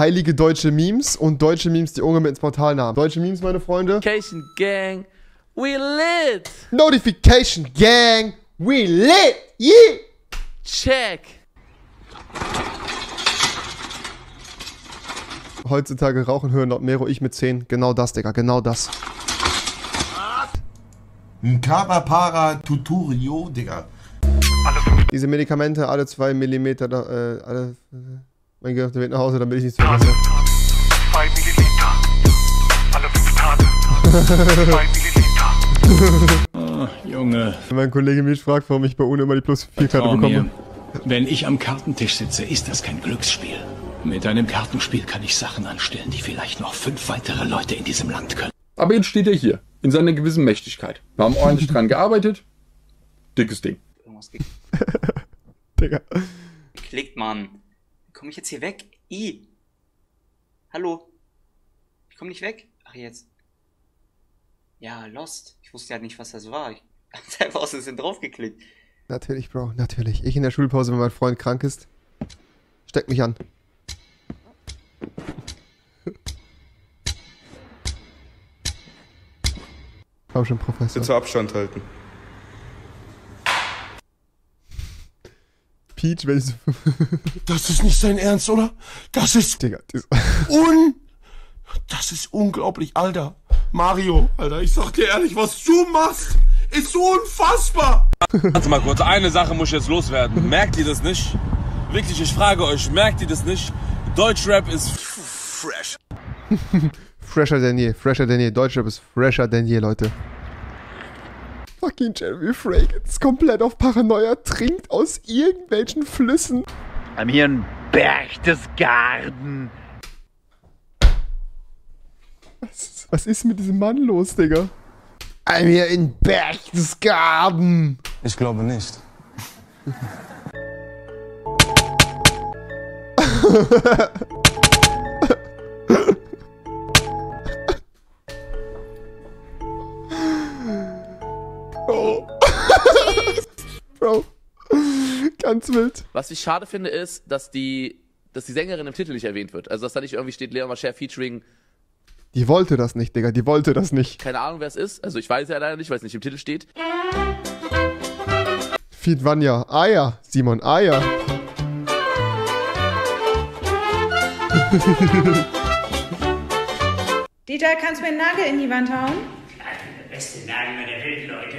Heilige deutsche Memes und deutsche Memes, die Ungarn mit ins Portal nahmen. Deutsche Memes, meine Freunde. Notification Gang, we lit! Notification Gang, we lit! Yeah! Check! Heutzutage rauchen hören laut Mero, ich mit 10. Genau das, Digga, genau das. Nkabapara Tuturio, Digga. Diese Medikamente alle 2 mm, alle... Mein Gott, der wird nach Hause, damit ich nichts vergesse. 2 Milliliter. Alle 5 Tage. 2 Milliliter. Oh, Junge. Wenn mein Kollege mich fragt, warum ich bei UNO immer die +4-Karte bekomme. Mir. Wenn ich am Kartentisch sitze, ist das kein Glücksspiel. Mit einem Kartenspiel kann ich Sachen anstellen, die vielleicht noch 5 weitere Leute in diesem Land können. Aber jetzt steht er hier, in seiner gewissen Mächtigkeit. Wir haben ordentlich dran gearbeitet. Dickes Ding. Digga. Klickt man. Komme ich jetzt hier weg? I. Hallo. Ich komme nicht weg. Ach, jetzt. Ja, Lost. Ich wusste ja nicht, was das war. Ich habe einfach aus dem Sinn draufgeklickt. Natürlich, Bro. Natürlich. Ich in der Schulpause, wenn mein Freund krank ist. Steck mich an. Komm schon, Professor. Bitte Abstand halten. Peach, wenn ich so das ist nicht sein Ernst, oder? Das ist... Digga, das ist unglaublich, Alter. Mario, Alter, ich sag dir ehrlich, was du machst, ist unfassbar. Warte mal kurz, eine Sache muss ich jetzt loswerden. Merkt ihr das nicht? Wirklich, ich frage euch, merkt ihr das nicht? Deutschrap ist fresh. Fresher denn je, fresher denn je. Deutschrap ist fresher denn je, Leute. Fucking Jeremy Fragrance komplett auf Paranoia, trinkt aus irgendwelchen Flüssen. I'm here in Berchtesgaden. Was ist mit diesem Mann los, Digga? I'm here in Berchtesgaden. Ich glaube nicht. Bro, ganz wild. Was ich schade finde ist, dass die Sängerin im Titel nicht erwähnt wird. Also dass da nicht irgendwie steht, Leon Mascher featuring... Die wollte das nicht, Digga, die wollte das nicht. Keine Ahnung, wer es ist. Also ich weiß ja leider nicht, weil es nicht im Titel steht. Feed Vanya. Ah ja, Simon, ah ja. Dieter, kannst du mir einen Nagel in die Wand hauen? Der beste Nagel der Welt, Leute.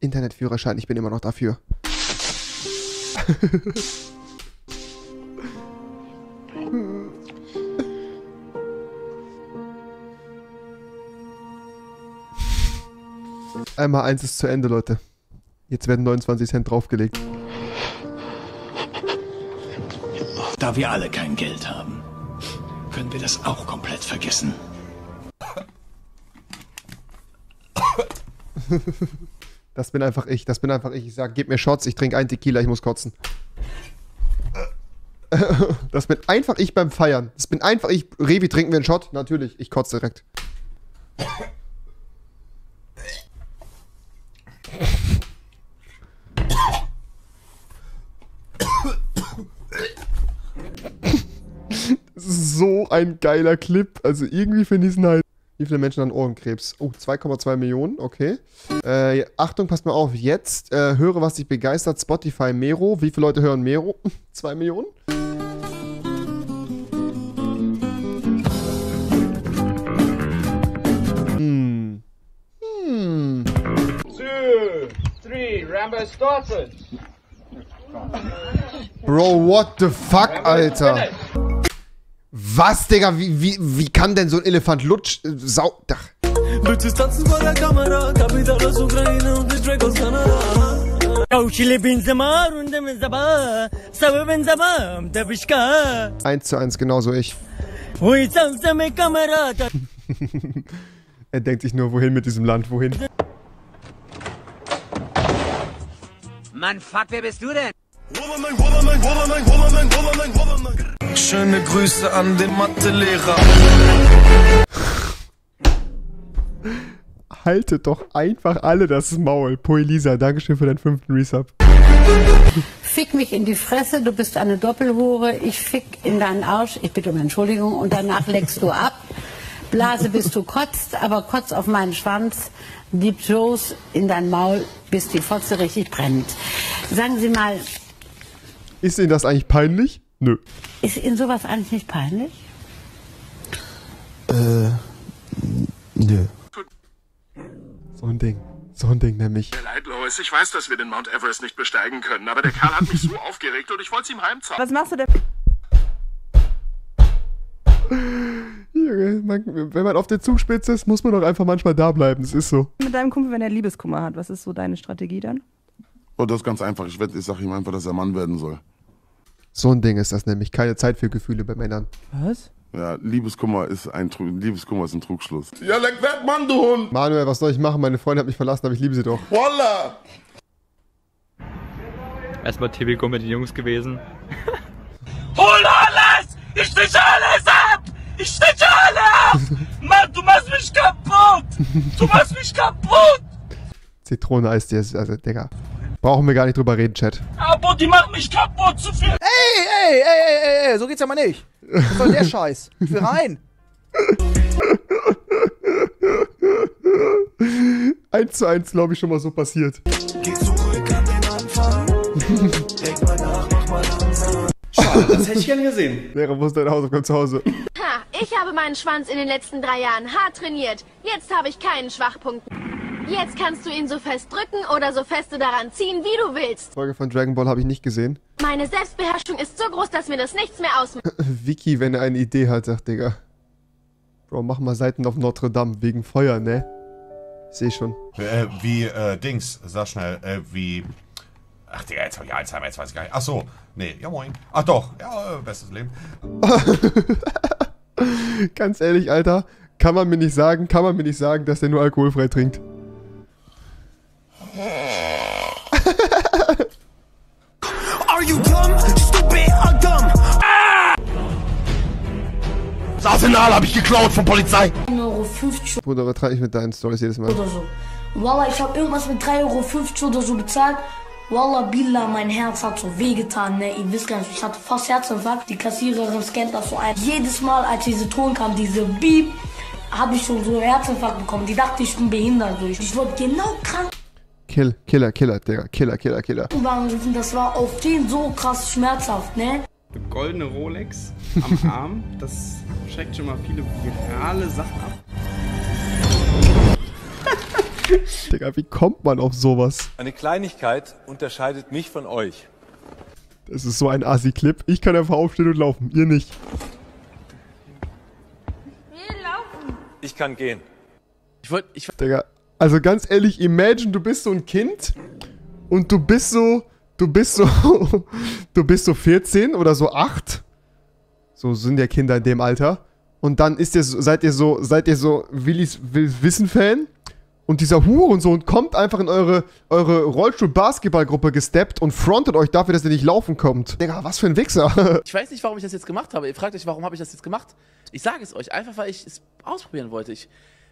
Internetführerschein, ich bin immer noch dafür. Einmal eins ist zu Ende, Leute. Jetzt werden 29 Cent draufgelegt. Da wir alle kein Geld haben, können wir das auch komplett vergessen. Das bin einfach ich, das bin einfach ich. Ich sag, gib mir Shots, ich trinke einen Tequila, ich muss kotzen. Das bin einfach ich beim Feiern. Das bin einfach ich. Revi, trinken wir einen Shot? Natürlich, ich kotze direkt. Das ist so ein geiler Clip. Also irgendwie finde ich es nice. Wie viele Menschen haben Ohrenkrebs? Oh, 2,2 Millionen, okay. Achtung, passt mal auf. Jetzt höre, was dich begeistert. Spotify, Mero. Wie viele Leute hören Mero? 2 Millionen? Hm. Hm. 2, 3, Rambo started. Bro, what the fuck, Alter? Was, Digga? Wie kann denn so ein Elefant lutsch... Dach. Bitches tanzen vor der Kamera, Kapital aus Ukraine und ich Drake aus Kanada. 1:1, genauso ich. Er denkt sich nur, wohin mit diesem Land, wohin? Mann, fuck, wer bist du denn? Schöne Grüße an den Mathelehrer. haltet doch einfach alle das Maul. Poelisa, Dankeschön für deinen 5. Resub. Fick mich in die Fresse, du bist eine Doppelhure. Ich fick in deinen Arsch, ich bitte um Entschuldigung, und danach leckst du ab. Blase, bis du kotzt, aber kotz auf meinen Schwanz. Deep Joes in dein Maul, bis die Fotze richtig brennt. Sagen Sie mal... Ist Ihnen das eigentlich peinlich? Nö. Ist Ihnen sowas eigentlich nicht peinlich? Nö. So ein Ding nämlich. Tut mir leid, Lois, ich weiß, dass wir den Mount Everest nicht besteigen können, aber der Karl hat mich so aufgeregt und ich wollte es ihm heimzahlen. Was machst du denn? Wenn man auf der Zugspitze ist, muss man doch einfach manchmal da bleiben, es ist so. Mit deinem Kumpel, wenn er Liebeskummer hat, was ist so deine Strategie dann? Oh, das ist ganz einfach, ich sag ihm einfach, dass er Mann werden soll. So ein Ding ist das nämlich, keine Zeit für Gefühle bei Männern. Was? Ja, Liebeskummer ist ein Trugschluss. Ja, leck weg, Mann, du Hund! Manuel, was soll ich machen? Meine Freundin hat mich verlassen, aber ich liebe sie doch. Voila! Erstmal TBK mit den Jungs gewesen. Hol alles! Ich stitche alles ab! Ich stitche alle ab! Mann, du machst mich kaputt! Du machst mich kaputt! Zitrone-Eis, also, Digga. Brauchen wir gar nicht drüber reden, Chat. Aber die machen mich kaputt, zu viel! Ey, so geht's ja mal nicht! Was soll der Scheiß? Für rein! Eins zu eins, glaube ich, schon mal so passiert. Geh zurück an den Anfang. Denk mal nach, mach mal langsam. Schade, das hätte ich gerne gesehen. Lehrer, wo ist dein Hausaufgaben zu Hause? Ha, ich habe meinen Schwanz in den letzten 3 Jahren hart trainiert. Jetzt habe ich keinen Schwachpunkt. Jetzt kannst du ihn so fest drücken oder so fest du daran ziehen, wie du willst. Die Folge von Dragon Ball habe ich nicht gesehen. Meine Selbstbeherrschung ist so groß, dass mir das nichts mehr ausmacht. Vicky, wenn er eine Idee hat, sagt Digga. Bro, mach mal Seiten auf Notre Dame wegen Feuer, ne? Seh schon. Dings, sag schnell, wie... Ach Digga, jetzt hab ich Alzheimer, jetzt weiß ich gar nicht. Ach so, nee, ja moin. Ach doch, ja, bestes Leben. Ganz ehrlich, Alter, kann man mir nicht sagen, dass der nur alkoholfrei trinkt. Are you dumb, stupid or dumb? Ah! Das Arsenal habe ich geklaut von Polizei. 1,50 €. Bruder, was treibe ich mit deinen Storys jedes Mal? Oder so. Wallah, ich habe irgendwas mit 3,50 € oder so bezahlt. Wallah, Billah, mein Herz hat so wehgetan, ne? Ihr wisst gar nicht, ich hatte fast Herzinfarkt. Die Kassiererin scannt das so ein. Jedes Mal, als diese Ton kam, diese Beep, habe ich schon so einen Herzinfarkt bekommen. Die dachte, ich bin behindert. So. Ich wurde genau krank. Killer. Das war auf den so krass schmerzhaft, ne? Eine goldene Rolex am Arm, das schreckt schon mal viele virale Sachen ab. Digga, wie kommt man auf sowas? Eine Kleinigkeit unterscheidet mich von euch. Das ist so ein Assi-Clip. Ich kann einfach aufstehen und laufen, ihr nicht. Wir laufen. Ich kann gehen. Digga. Also ganz ehrlich, imagine, du bist so ein Kind und du bist so 14 oder so 8. So sind ja Kinder in dem Alter. Und dann seid ihr so Willis Wissen-Fan. Und dieser Hurensohn kommt einfach in eure Rollstuhl-Basketball-Gruppe gesteppt und frontet euch dafür, dass ihr nicht laufen kommt. Digga, was für ein Wichser. Ich weiß nicht, warum ich das jetzt gemacht habe. Ihr fragt euch, warum habe ich das jetzt gemacht? Ich sage es euch, einfach weil ich es ausprobieren wollte. Ich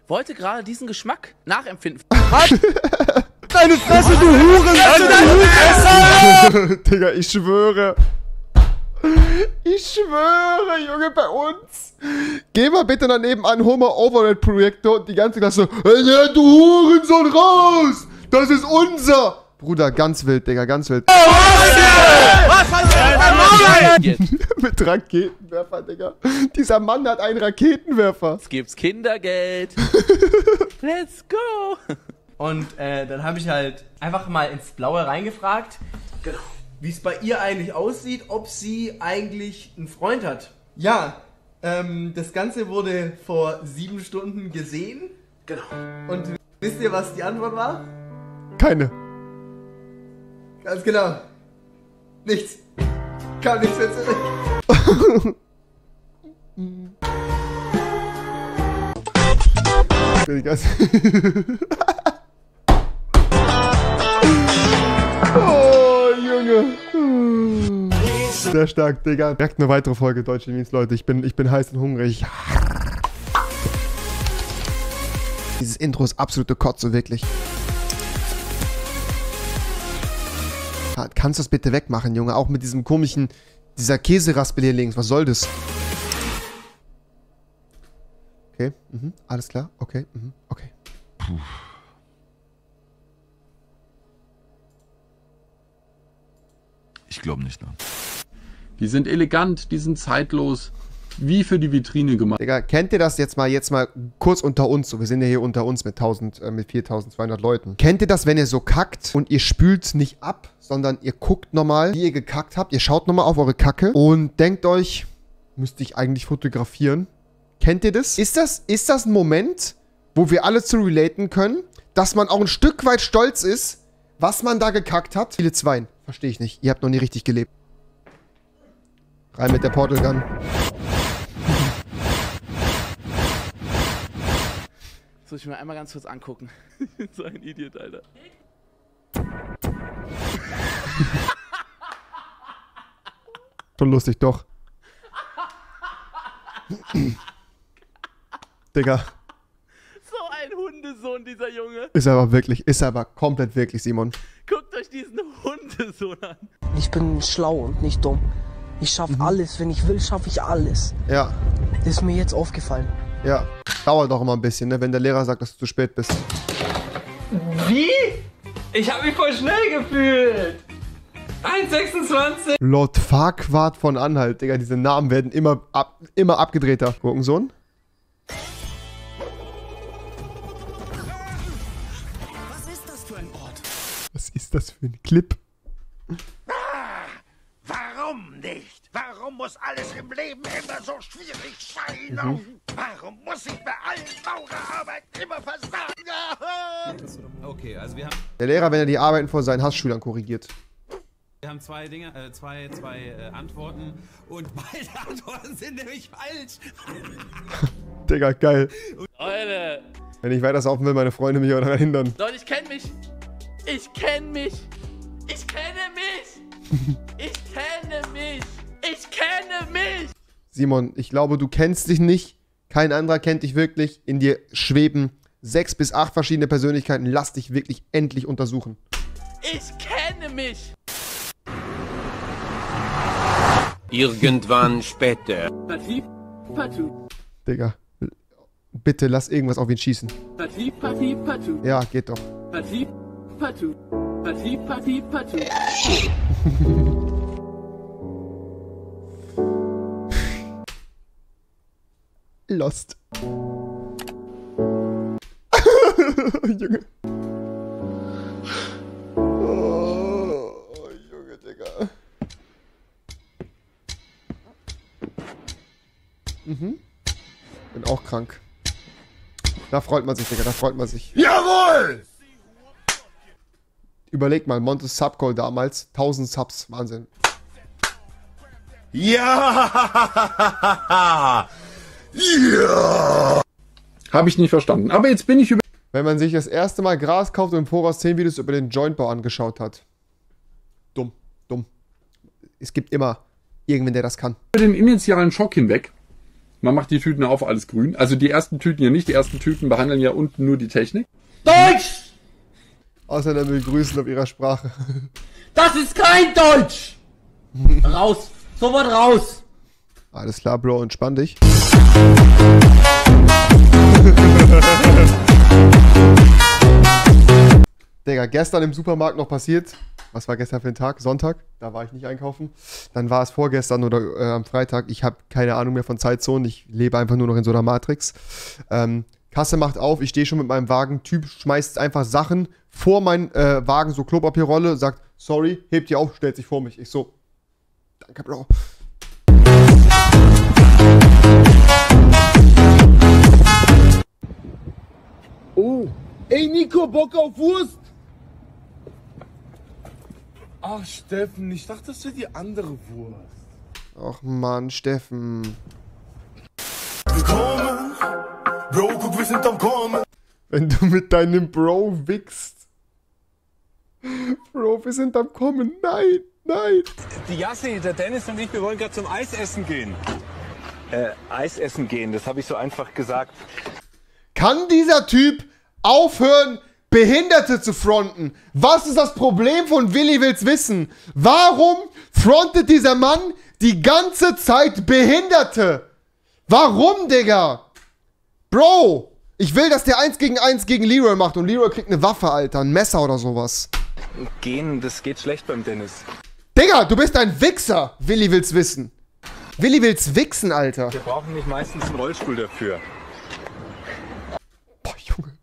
wollte gerade diesen Geschmack nachempfinden. Deine Fresse, du Hurensohn! Digga, ich schwöre. Ich schwöre, Junge, bei uns. Geh mal bitte daneben an, hol mal Overhead-Projektor und die ganze Klasse. Hey, du Hurensohn, raus! Das ist unser! Bruder, ganz wild, Digga, ganz wild. Mit Raketenwerfer, Digga. Dieser Mann hat einen Raketenwerfer. Es gibt's Kindergeld. Let's go. Und dann habe ich halt einfach mal ins Blaue reingefragt, genau, wie es bei ihr eigentlich aussieht, ob sie eigentlich einen Freund hat. Ja, das Ganze wurde vor 7 Stunden gesehen. Genau. Und wisst ihr, was die Antwort war? Keine. Ganz genau. Nichts. Kam nichts mehr zurück. Oh, Junge. Sehr stark, Digga. Direkt eine weitere Folge Deutsche Memes, Leute. Ich bin heiß und hungrig. Dieses Intro ist absolute Kotze, wirklich. Kannst du das bitte wegmachen, Junge? Auch mit diesem komischen, dieser Käseraspel hier links. Was soll das? Okay, alles klar. Okay, okay. Puh. Ich glaube nicht dran. Die sind elegant, die sind zeitlos. Wie für die Vitrine gemacht. Digga, kennt ihr das jetzt mal kurz unter uns? So, wir sind ja hier unter uns mit 4200 Leuten. Kennt ihr das, wenn ihr so kackt und ihr spült nicht ab, sondern ihr guckt nochmal, wie ihr gekackt habt. Ihr schaut nochmal auf eure Kacke und denkt euch, müsste ich eigentlich fotografieren? Kennt ihr das? Ist das ein Moment, wo wir alle zu relaten können, dass man auch ein Stück weit stolz ist, was man da gekackt hat? Viele zweien. Verstehe ich nicht. Ihr habt noch nie richtig gelebt. Rein mit der Portal Gun. Soll ich mir einmal ganz kurz angucken? Ich bin so ein Idiot, Alter. Schon lustig, doch. Digga. So ein Hundesohn, dieser Junge. Ist aber wirklich, ist aber komplett wirklich, Simon. Guckt euch diesen Hundesohn an. Ich bin schlau und nicht dumm. Ich schaffe alles, wenn ich will, schaffe ich alles. Ja. Das ist mir jetzt aufgefallen. Ja, dauert doch immer ein bisschen, ne? Wenn der Lehrer sagt, dass du zu spät bist. Wie? Ich habe mich voll schnell gefühlt. 1,26. Lord Farquaad von Anhalt, Digga. Diese Namen werden immer abgedrehter. Gurkensohn? Was ist das für ein Ort? Was ist das für ein Clip? Warum nicht? Warum muss alles im Leben immer so schwierig sein? Warum muss ich bei allen Maurerarbeiten immer versagen? Okay, also wir haben... Der Lehrer, wenn er die Arbeiten von seinen Hassschülern korrigiert. Wir haben zwei Dinge, zwei Antworten und beide Antworten sind nämlich falsch. Digga, geil. Leute. Wenn ich weitersaufen will, meine Freunde mich daran hindern. Leute, ich kenne mich. Ich kenne mich. Ich kenne mich. Ich kenne mich! Ich kenne mich! Simon, ich glaube, du kennst dich nicht. Kein anderer kennt dich wirklich. In dir schweben 6 bis 8 verschiedene Persönlichkeiten. Lass dich wirklich endlich untersuchen. Ich kenne mich! Irgendwann später. Partie, Partie. Digga, bitte lass irgendwas auf ihn schießen. Partie, Partie, Partie. Ja, geht doch. Partie, Partie. Partie, Partie, Partie. Lost. Junge. Oh, Junge, Digga. Bin auch krank. Da freut man sich, Digga, da freut man sich. Jawohl! Überleg mal, Montes Subcall damals, 1000 Subs, Wahnsinn. Ja! Ja! Habe ich nicht verstanden, aber jetzt bin ich über... Wenn man sich das erste Mal Gras kauft und im Voraus 10 Videos über den Jointbau angeschaut hat. Dumm, dumm. Es gibt immer irgendwen, der das kann. Über den initialen Schock hinweg, man macht die Tüten auf, alles grün. Also die ersten Tüten ja nicht, die ersten Tüten behandeln ja unten nur die Technik. Deutsch! Ausländer begrüßen auf ihrer Sprache. Das ist kein Deutsch! Raus! Sofort raus! Alles klar, Bro, entspann dich. Digga, gestern im Supermarkt noch passiert. Was war gestern für ein Tag? Sonntag? Da war ich nicht einkaufen. Dann war es vorgestern oder am Freitag. Ich habe keine Ahnung mehr von Zeitzonen. Ich lebe einfach nur noch in so einer Matrix. Kasse macht auf, ich stehe schon mit meinem Wagen, Typ schmeißt einfach Sachen vor meinen Wagen, so Klopapierrolle, sagt, sorry, hebt die auf, stellt sich vor mich. Ich so, danke, Bro. Oh, ey Nico, Bock auf Wurst? Ach Steffen, ich dachte, das wäre die andere Wurst. Ach Mann, Steffen. Willkommen. Bro, guck, wir sind am Kommen. Wenn du mit deinem Bro wichst. Bro, wir sind am Kommen. Nein, nein. Die Jassi, der Dennis und ich, wir wollen gerade zum Eisessen gehen. Eisessen gehen, das habe ich so einfach gesagt. Kann dieser Typ aufhören, Behinderte zu fronten. Was ist das Problem von Willi will's wissen? Warum frontet dieser Mann die ganze Zeit Behinderte? Warum, Digga? Bro, ich will, dass der 1 gegen 1 gegen Leroy macht und Leroy kriegt eine Waffe, Alter, ein Messer oder sowas. Gehen, das geht schlecht beim Dennis. Digga, du bist ein Wichser, Willi will's wissen. Willi will's wichsen, Alter. Wir brauchen nicht meistens einen Rollstuhl dafür. Boah, Junge.